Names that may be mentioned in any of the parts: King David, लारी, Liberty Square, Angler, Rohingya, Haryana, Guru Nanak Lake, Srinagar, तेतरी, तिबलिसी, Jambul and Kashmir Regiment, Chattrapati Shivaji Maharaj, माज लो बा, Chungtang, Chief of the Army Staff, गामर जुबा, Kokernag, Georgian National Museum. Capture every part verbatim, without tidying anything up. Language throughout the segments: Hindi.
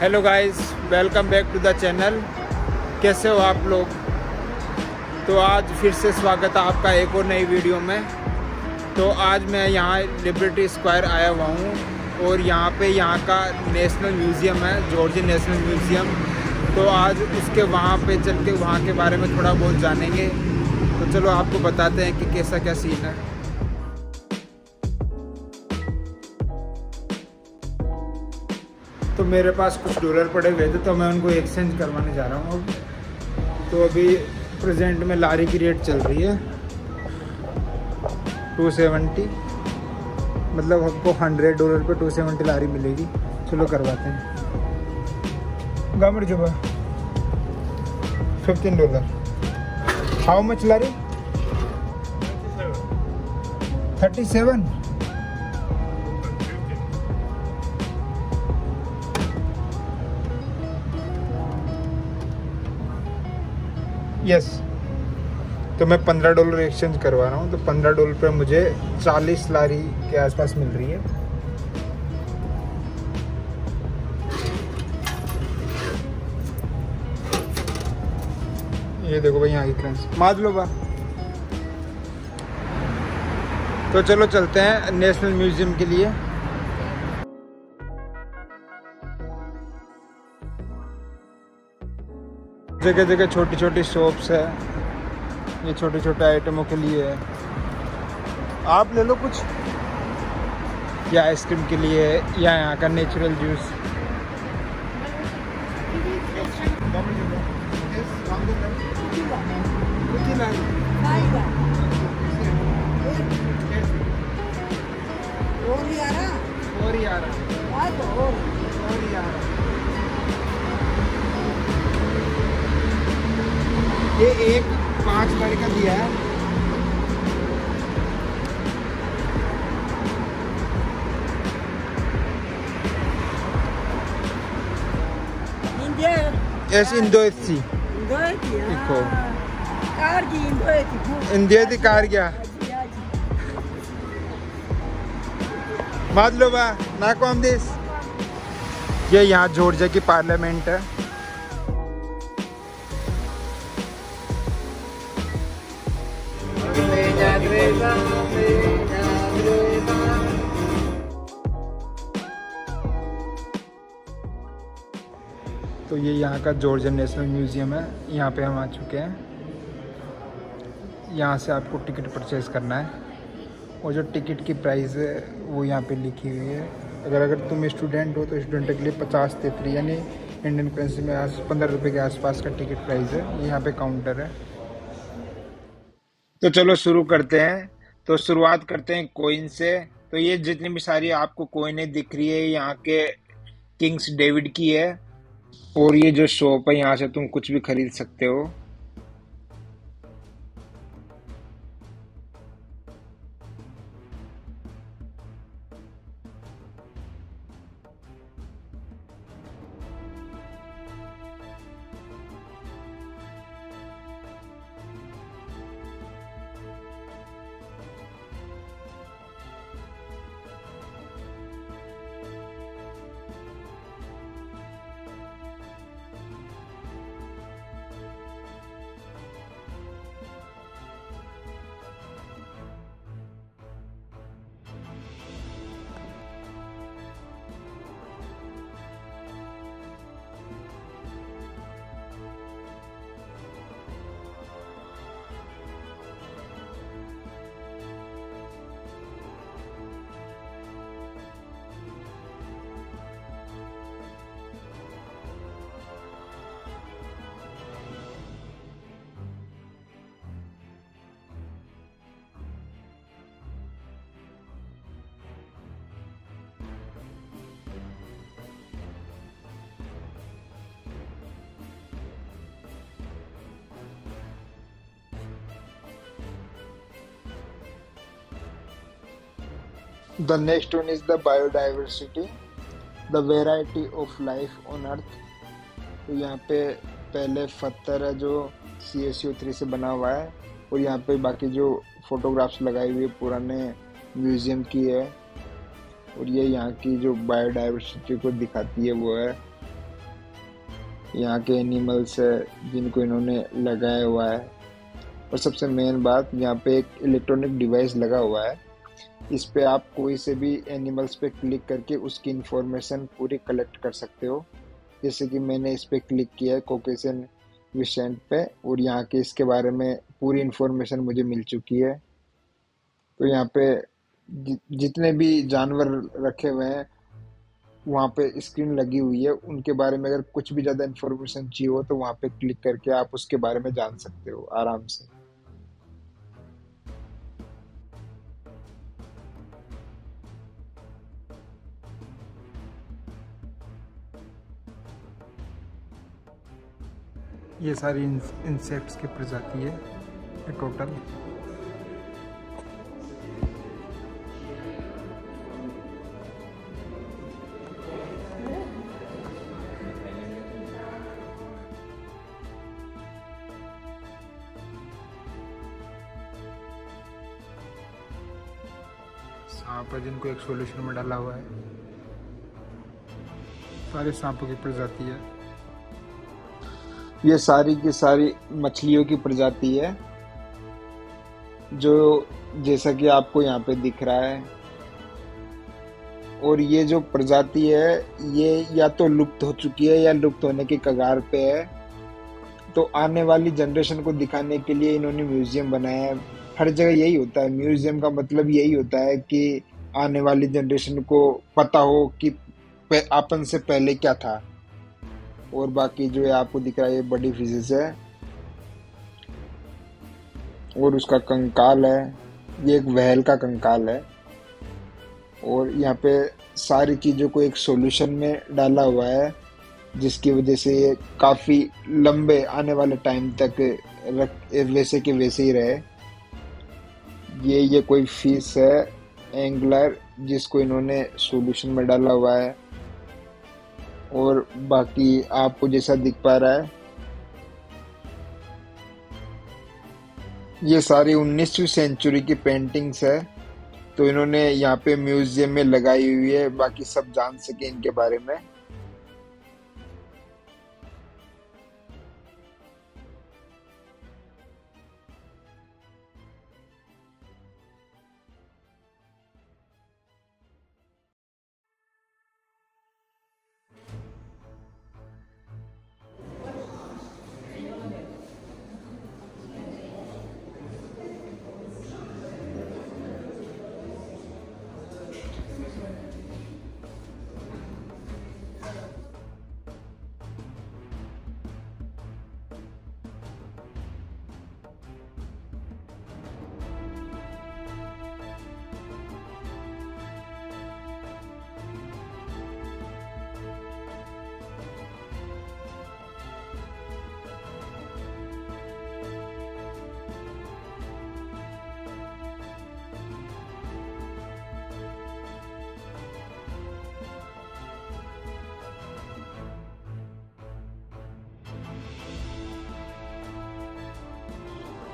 Hello guys, welcome back to the channel. कैसे हो आप लोग? तो आज फिर से स्वागत है आपका एक और नई वीडियो में। तो आज मैं यहाँ लिबर्टी स्क्वायर आया हुआ हूँ और यहाँ पे यहाँ का नेशनल म्यूज़ियम है, जॉर्जियन नेशनल म्यूज़ियम। तो आज उसके वहाँ पे चल के वहाँ के बारे में थोड़ा बहुत जानेंगे। तो चलो आपको बताते हैं कि कैसा क्या सीन है। तो मेरे पास कुछ डॉलर पड़े हुए थे, तो मैं उनको एक्सचेंज करवाने जा रहा हूँ अब। तो अभी प्रेजेंट में लारी की रेट चल रही है टू सेवेंटी, मतलब हमको हंड्रेड डॉलर पे टू सेवेंटी लारी मिलेगी। चलो करवाते हैं। गामर जुबा fifteen dollar. How much लारी? Thirty seven. Yes. तो मैं पंद्रह डॉलर एक्सचेंज करवा रहा हूँ, तो पंद्रह डॉलर पे मुझे चालीस लारी के आसपास मिल रही है। ये देखो भाई यहाँ की करेंसी माज लो बा। तो चलो चलते हैं नेशनल म्यूजियम के लिए। जगह जगह छोटी छोटी शॉप्स है, ये छोटे छोटे आइटमों के लिए है। आप ले लो कुछ, या आइसक्रीम के लिए है, या यहाँ का नेचुरल जूस। ये एक पाँच बार का दिया है। ये यहाँ जॉर्जिया की पार्लियामेंट है। तो ये यहाँ का जॉर्जियन नेशनल म्यूज़ियम है। यहाँ पे हम आ चुके हैं। यहाँ से आपको टिकट परचेज़ करना है, और जो टिकट की प्राइस है वो यहाँ पे लिखी हुई है। अगर अगर तुम स्टूडेंट हो तो स्टूडेंट के लिए पचास तेतरी यानी इंडियन करेंसी में पंद्रह रुपये के आसपास का टिकट प्राइस है। यहाँ पे काउंटर है। तो चलो शुरू करते हैं। तो शुरुआत करते हैं कोइन से। तो ये जितनी भी सारी आपको कोइनें दिख रही है यहाँ के किंग्स डेविड की है, और ये जो शॉप है यहाँ से तुम कुछ भी खरीद सकते हो। The next one is the biodiversity, the variety of life on earth। तो यहाँ पे पहले पत्थर है जो सी ए सी ओ थ्री से बना हुआ है, और यहाँ पे बाकी जो फोटोग्राफ्स लगाई हुई पुराने म्यूज़ियम की है, और ये यहाँ की जो बायोडाइवर्सिटी को दिखाती है वो है। यहाँ के एनिमल्स है जिनको इन्होंने लगाया हुआ है। और सबसे मेन बात, यहाँ पे एक इलेक्ट्रॉनिक डिवाइस लगा हुआ है, इस पे आप कोई से भी एनिमल्स पे क्लिक करके उसकी इन्फॉर्मेशन पूरी कलेक्ट कर सकते हो। जैसे कि मैंने इस पे क्लिक किया है कॉकेशियन विसेंट पे, और यहाँ के इसके बारे में पूरी इन्फॉर्मेशन मुझे मिल चुकी है। तो यहाँ पे जि, जितने भी जानवर रखे हुए हैं वहाँ पे स्क्रीन लगी हुई है, उनके बारे में अगर कुछ भी ज़्यादा इन्फॉर्मेशन चाहिए हो तो वहाँ पे क्लिक करके आप उसके बारे में जान सकते हो आराम से। ये सारी इंसेक्ट्स की प्रजाति है टोटल। सांप है जिनको एक सॉल्यूशन में डाला हुआ है, सारे सांपों की प्रजाति है। ये सारी की सारी मछलियों की प्रजाति है, जो जैसा कि आपको यहाँ पे दिख रहा है। और ये जो प्रजाति है ये या तो लुप्त हो चुकी है या लुप्त होने के कगार पे है। तो आने वाली जनरेशन को दिखाने के लिए इन्होंने म्यूजियम बनाया है। हर जगह यही होता है, म्यूजियम का मतलब यही होता है कि आने वाली जनरेशन को पता हो कि अपन से पहले क्या था। और बाकी जो है आपको दिख रहा है ये बड़ी फिशेस है, और उसका कंकाल है, ये एक व्हेल का कंकाल है। और यहाँ पे सारी चीज़ों को एक सॉल्यूशन में डाला हुआ है, जिसकी वजह से ये काफ़ी लंबे आने वाले टाइम तक रख वैसे के वैसे ही रहे। ये ये कोई फिश है एंगलर, जिसको इन्होंने सॉल्यूशन में डाला हुआ है। और बाकी आपको जैसा दिख पा रहा है ये सारी उन्नीसवीं सेंचुरी की पेंटिंग्स है, तो इन्होंने यहाँ पे म्यूजियम में लगाई हुई है बाकी सब जान सके इनके बारे में।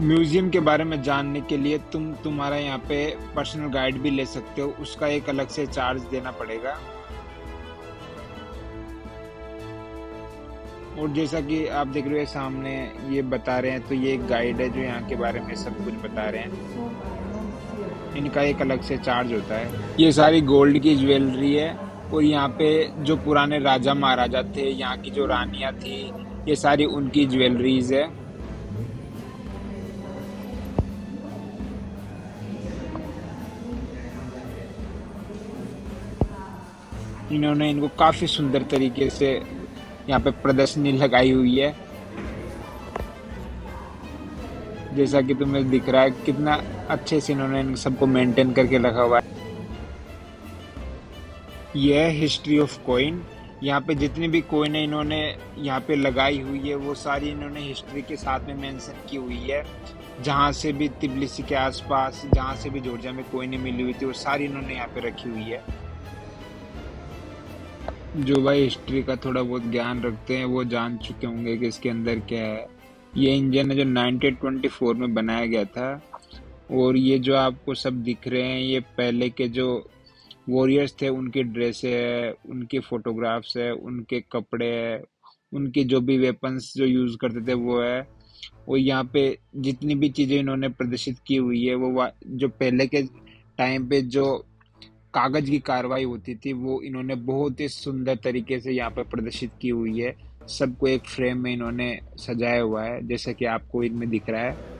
म्यूज़ियम के बारे में जानने के लिए तुम तुम्हारा यहाँ पे पर्सनल गाइड भी ले सकते हो, उसका एक अलग से चार्ज देना पड़ेगा। और जैसा कि आप देख रहे हो सामने ये बता रहे हैं, तो ये एक गाइड है जो यहाँ के बारे में सब कुछ बता रहे हैं, इनका एक अलग से चार्ज होता है। ये सारी गोल्ड की ज्वेलरी है, और यहाँ पे जो पुराने राजा महाराजा थे, यहाँ की जो रानियाँ थी, ये सारी उनकी ज्वेलरीज है। इन्होंने इनको काफ़ी सुंदर तरीके से यहाँ पे प्रदर्शनी लगाई हुई है। जैसा कि तुम्हें दिख रहा है कितना अच्छे से इन्होंने इन सबको मेंटेन करके रखा हुआ है। यह है हिस्ट्री ऑफ कॉइन, यहाँ पे जितनी भी कॉइन है इन्होंने यहाँ पे लगाई हुई है वो सारी इन्होंने हिस्ट्री के साथ में मेंशन की हुई है। जहाँ से भी तिबलिसी के आसपास, जहाँ से भी जॉर्जिया में कॉइनें मिली हुई थी, वो सारी इन्होंने यहाँ पे रखी हुई है। जो भाई हिस्ट्री का थोड़ा बहुत ज्ञान रखते हैं वो जान चुके होंगे कि इसके अंदर क्या है। ये इंजन है जो नाइनटीन ट्वेंटी फोर में बनाया गया था, और ये जो आपको सब दिख रहे हैं ये पहले के जो वॉरियर्स थे उनकी ड्रेसें है, उनकी फ़ोटोग्राफ्स है, उनके कपड़े है, उनके जो भी वेपन्स जो यूज करते थे वो है। और यहाँ पे जितनी भी चीजें इन्होंने प्रदर्शित की हुई है वो जो पहले के टाइम पे जो कागज की कार्रवाई होती थी वो इन्होंने बहुत ही सुंदर तरीके से यहाँ पे प्रदर्शित की हुई है। सबको एक फ्रेम में इन्होंने सजाया हुआ है जैसा कि आपको इनमें दिख रहा है।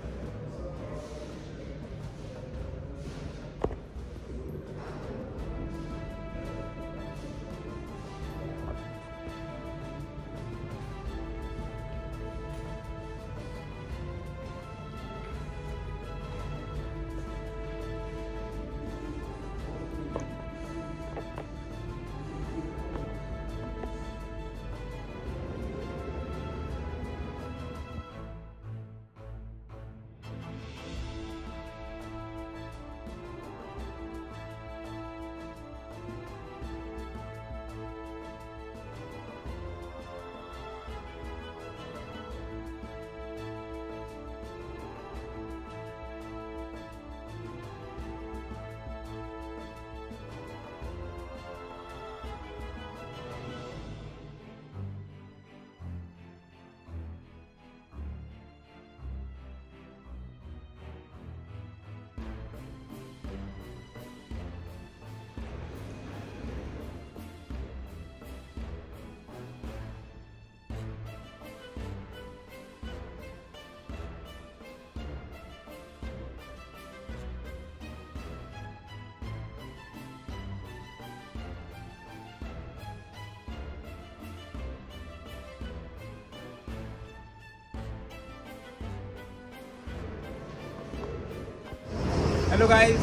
हेलो गाइस,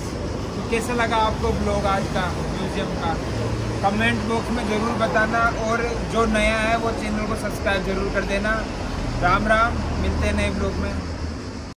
तो कैसा लगा आपको ब्लॉग आज का म्यूजियम का? कमेंट बॉक्स में ज़रूर बताना और जो नया है वो चैनल को सब्सक्राइब जरूर कर देना। राम राम, मिलते हैं नए ब्लॉग में।